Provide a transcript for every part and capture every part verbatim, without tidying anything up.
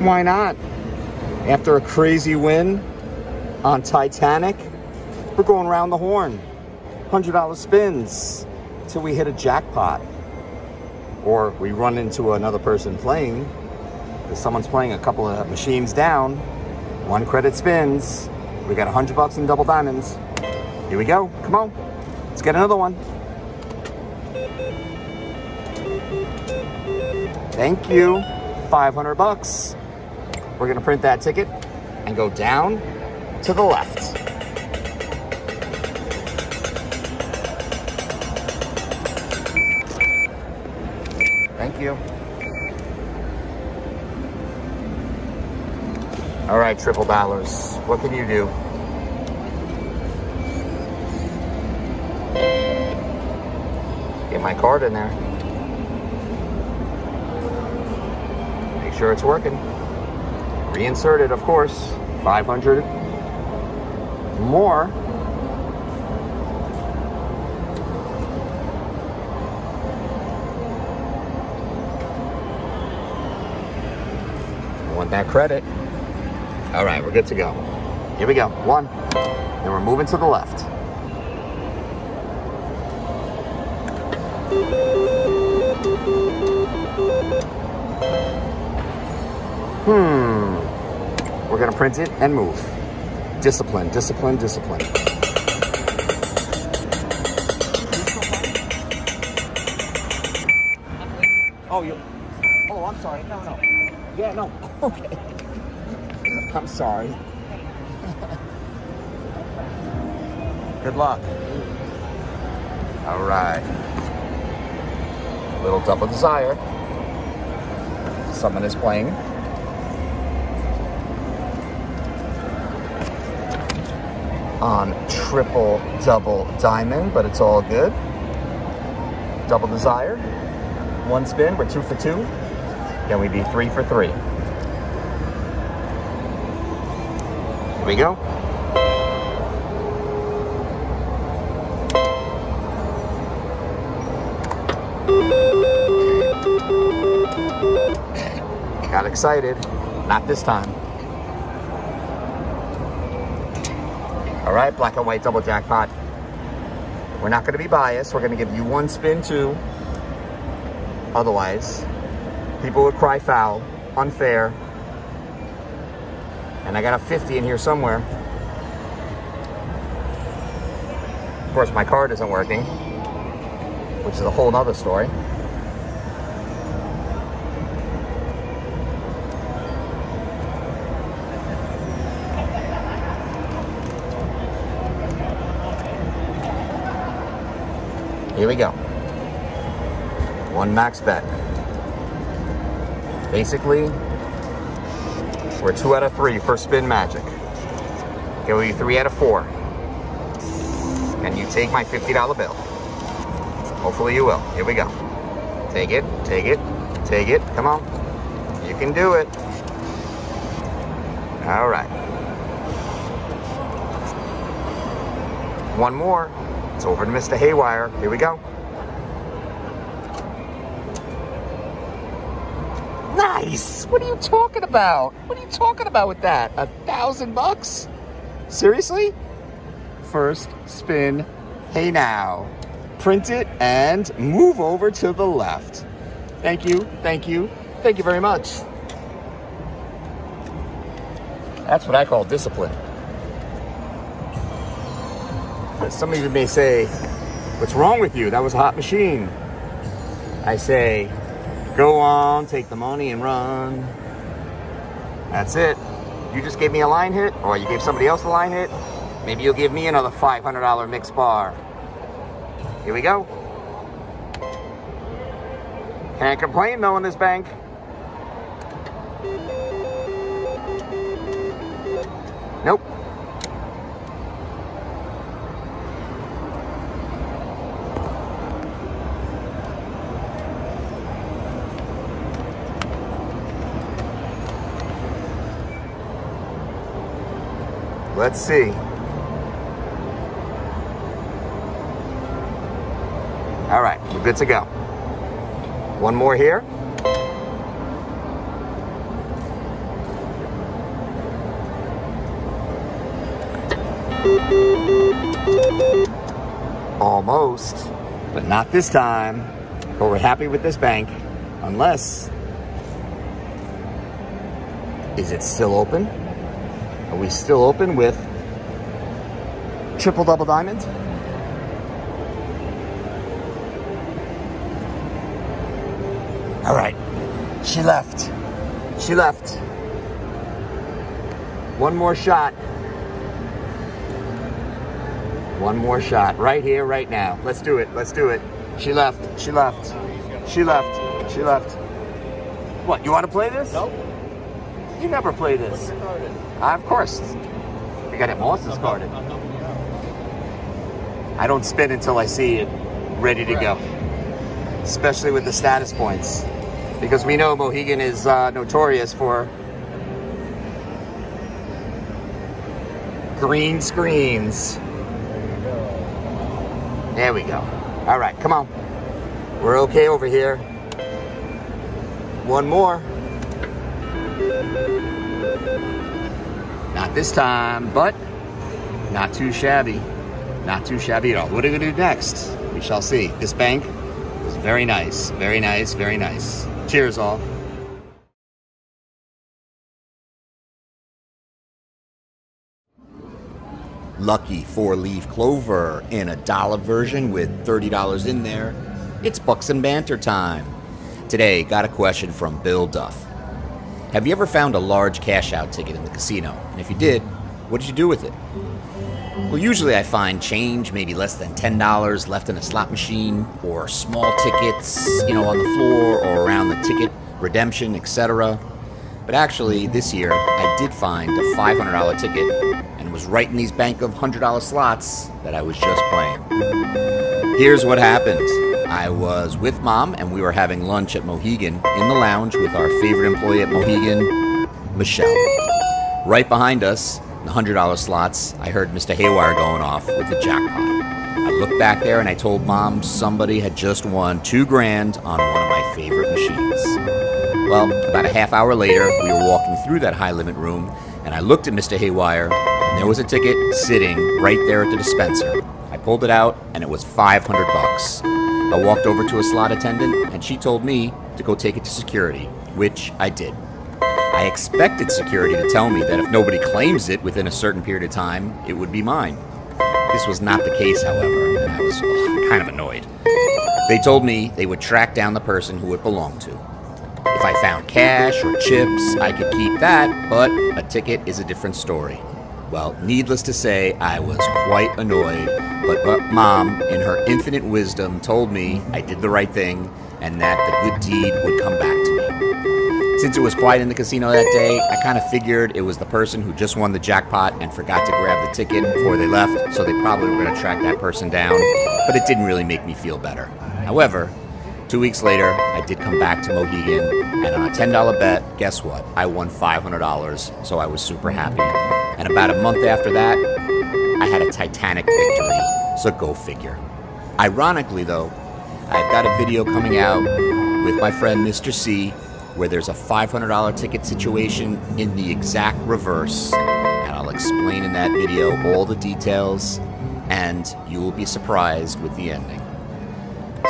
Why not? After a crazy win on Titanic, we're going around the horn. one hundred dollar spins till we hit a jackpot. Or we run into another person playing. If someone's playing a couple of machines down, one credit spins. We got one hundred bucks in double diamonds. Here we go. Come on. Let's get another one. Thank you. five hundred bucks. We're going to print that ticket and go down to the left. Thank you. All right, Triple Dollars. What can you do? Get my card in there. Make sure it's working. Reinsert it, of course. five hundred. More. I want that credit. All right, we're good to go. Here we go, one. Then we're moving to the left. Hmm. We're gonna print it and move. Discipline, discipline, discipline. Oh, you, oh, I'm sorry, no, no. Yeah, no, okay. I'm sorry. Good luck. All right. Little double desire. Someone is playing. On triple double diamond, but it's all good. Double desire. One spin, we're two for two. Then we'd be three for three. Here we go. Got excited. Not this time. All right, black and white double jackpot. We're not going to be biased. We're going to give you one spin too. Otherwise, people would cry foul. Unfair. And I got a fifty in here somewhere. Of course, my card isn't working, which is a whole nother story. Here we go. One max bet. Basically, we're two out of three for spin magic. Give you three out of four. And you take my fifty dollar bill. Hopefully you will. Here we go. Take it, take it, take it. Come on. You can do it. All right. One more. It's over to Mister Haywire. Here we go. Nice! What are you talking about? What are you talking about with that? A thousand bucks? Seriously? First spin. Hey now. Print it and move over to the left. Thank you, thank you, thank you very much. That's what I call discipline. Some of you may say, what's wrong with you? That was a hot machine. I say, go on, take the money and run. That's it. You just gave me a line hit, or you gave somebody else a line hit. Maybe you'll give me another five hundred dollar mixed bar. Here we go. Can't complain though in this bank. Nope. Let's see. All right, we're good to go. One more here. Almost, but not this time. But we're happy with this bank, unless... Is it still open? Are we still open with Triple Double Diamond? All right, she left, she left. One more shot. One more shot, right here, right now. Let's do it, let's do it. She left, she left, she left, she left. What, you wanna play this? Nope. You never play this. What's your card in? Uh, of course. I got it, Melissa's card in. I don't spin until I see it ready to go. Especially with the status points. Because we know Mohegan is uh, notorious for green screens. There we go. All right, come on. We're okay over here. One more. Not this time, but not too shabby. Not too shabby at all. What are we gonna do next? We shall see. This bank was very nice, very nice, very nice. Cheers, all. Lucky four-leaf clover in a dollar version with thirty dollars in there. It's Bucks and Banter time. Today, got a question from Bill Duff. Have you ever found a large cash-out ticket in the casino? And if you did, what did you do with it? Well, usually I find change, maybe less than ten dollars left in a slot machine, or small tickets, you know, on the floor or around the ticket, redemption, et cetera. But actually, this year, I did find a five hundred dollar ticket and was right in these bank of one hundred dollar slots that I was just playing. Here's what happened. I was with Mom, and we were having lunch at Mohegan in the lounge with our favorite employee at Mohegan, Michelle. Right behind us, in the one hundred dollar slots, I heard Mister Haywire going off with the jackpot. I looked back there, and I told Mom somebody had just won two grand on one of my favorite machines. Well, about a half hour later, we were walking through that high-limit room, and I looked at Mister Haywire, and there was a ticket sitting right there at the dispenser. I pulled it out, and it was five hundred bucks. I walked over to a slot attendant, and she told me to go take it to security, which I did. I expected security to tell me that if nobody claims it within a certain period of time, it would be mine. This was not the case, however, and I was kind of annoyed. They told me they would track down the person who it belonged to. If I found cash or chips, I could keep that, but a ticket is a different story. Well, needless to say, I was quite annoyed, but, but Mom, in her infinite wisdom, told me I did the right thing and that the good deed would come back to me. Since it was quiet in the casino that day, I kind of figured it was the person who just won the jackpot and forgot to grab the ticket before they left, so they probably were going to track that person down, but it didn't really make me feel better. However, two weeks later, I did come back to Mohegan, and on a ten dollar bet, guess what? I won five hundred dollars, so I was super happy. And about a month after that, I had a Titanic victory, so go figure. Ironically, though, I've got a video coming out with my friend Mister C, where there's a five hundred dollar ticket situation in the exact reverse, and I'll explain in that video all the details, and you will be surprised with the ending.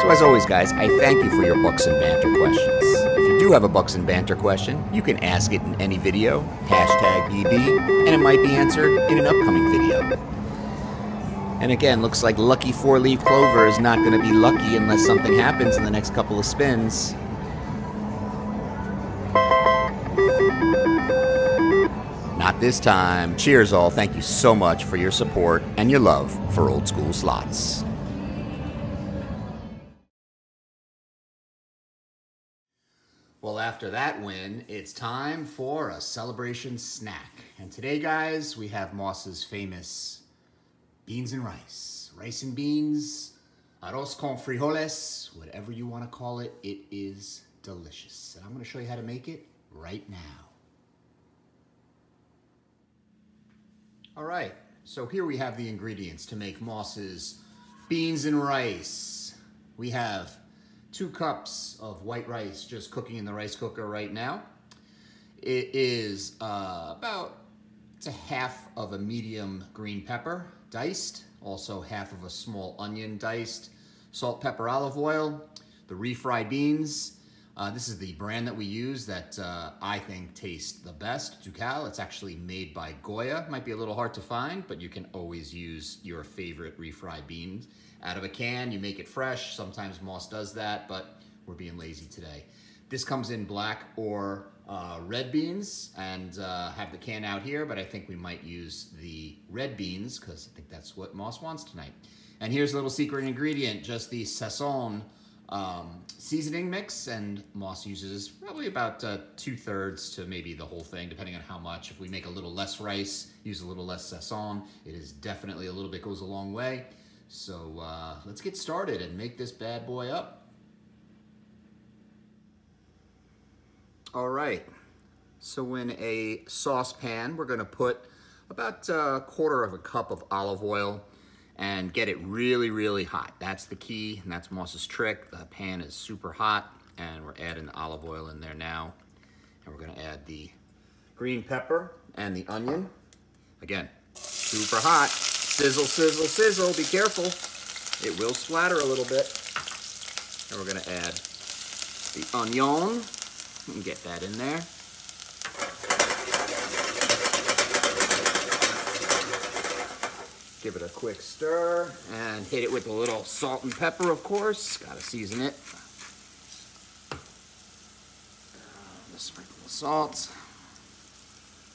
So as always, guys, I thank you for your Bucks and Banter questions. If you do have a Bucks and Banter question, you can ask it in any video, hashtag B B, and it might be answered in an upcoming video. And again, looks like lucky four-leaf clover is not going to be lucky unless something happens in the next couple of spins. Not this time. Cheers, all. Thank you so much for your support and your love for Old School Slots. Well, after that win, it's time for a celebration snack. And today, guys, we have Moss's famous beans and rice. Rice and beans, arroz con frijoles, whatever you want to call it, it is delicious. And I'm going to show you how to make it right now. All right, so here we have the ingredients to make Moss's beans and rice. We have two cups of white rice just cooking in the rice cooker right now. It is uh, about It's a half of a medium green pepper, diced. Also half of a small onion, diced. Salt, pepper, olive oil, the refried beans. Uh, this is the brand that we use that uh, I think tastes the best, Ducal. It's actually made by Goya. Might be a little hard to find, but you can always use your favorite refried beans out of a can. You make it fresh. Sometimes Moss does that, but we're being lazy today. This comes in black or uh, red beans, and uh, have the can out here, but I think we might use the red beans because I think that's what Moss wants tonight. And here's a little secret ingredient, just the sazón um seasoning mix, and Moss uses probably about uh, two-thirds to maybe the whole thing, depending on how much. If we make a little less rice, use a little less sazon, it is definitely a little bit goes a long way. So uh let's get started and make this bad boy up. All right, so in a saucepan we're going to put about a quarter of a cup of olive oil and get it really, really hot. That's the key, and that's Moss's trick. The pan is super hot, and we're adding the olive oil in there now. And we're gonna add the green pepper and the onion. Again, super hot. Sizzle, sizzle, sizzle, be careful. It will splatter a little bit. And we're gonna add the onion and get that in there. Give it a quick stir and hit it with a little salt and pepper, of course. Gotta season it. Just sprinkle the salt.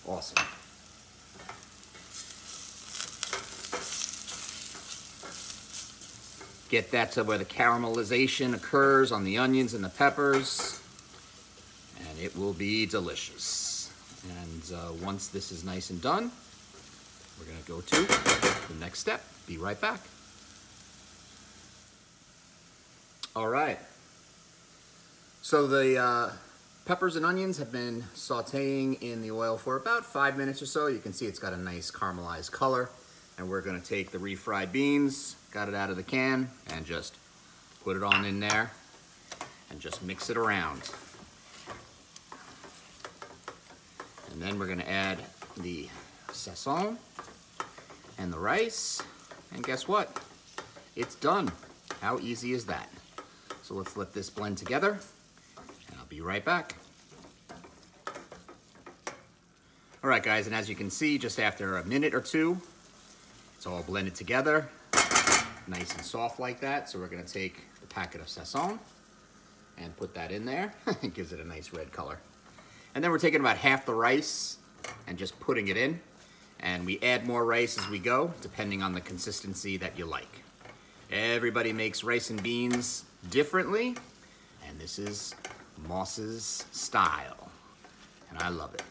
Awesome. Get that to where the caramelization occurs on the onions and the peppers, and it will be delicious. And uh, once this is nice and done, we're gonna go to the next step. Be right back. All right. So the uh, peppers and onions have been sauteing in the oil for about five minutes or so. You can see it's got a nice caramelized color. And we're gonna take the refried beans, got it out of the can, and just put it on in there and just mix it around. And then we're gonna add the sazon and the rice, and guess what? It's done. How easy is that? So let's let this blend together, and I'll be right back. All right, guys, and as you can see, just after a minute or two, it's all blended together, nice and soft like that. So we're gonna take the packet of sazon and put that in there. It gives it a nice red color. And then we're taking about half the rice and just putting it in. And we add more rice as we go, depending on the consistency that you like. Everybody makes rice and beans differently, and this is Moss's style, and I love it.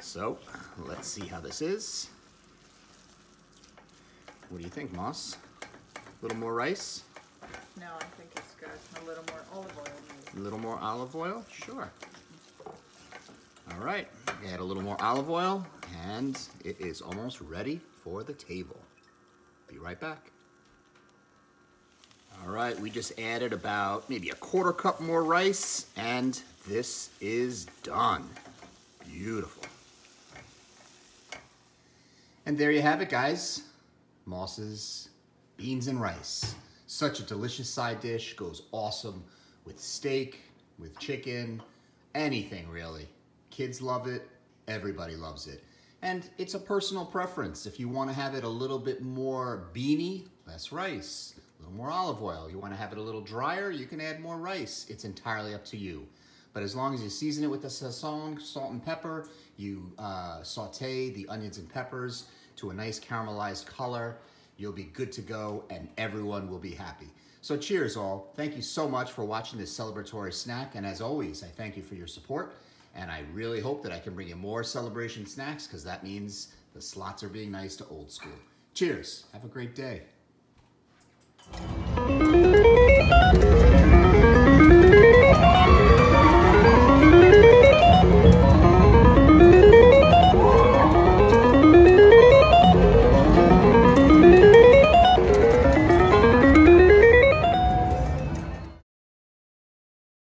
So let's see how this is. What do you think, Moss? A little more rice? No, I think it's good. A little more olive oil. Maybe. A little more olive oil? Sure. All right, add a little more olive oil, and it is almost ready for the table. Be right back. All right, we just added about maybe a quarter cup more rice, and this is done. Beautiful. And there you have it, guys. Moss's beans and rice. Such a delicious side dish. Goes awesome with steak, with chicken, anything really. Kids love it, everybody loves it. And it's a personal preference. If you wanna have it a little bit more beany, less rice, a little more olive oil. You wanna have it a little drier, you can add more rice. It's entirely up to you. But as long as you season it with the sazon, salt and pepper, you uh, saute the onions and peppers to a nice caramelized color, you'll be good to go, and everyone will be happy. So cheers all. Thank you so much for watching this celebratory snack. And as always, I thank you for your support. And I really hope that I can bring you more celebration snacks, because that means the slots are being nice to Old School. Cheers. Have a great day.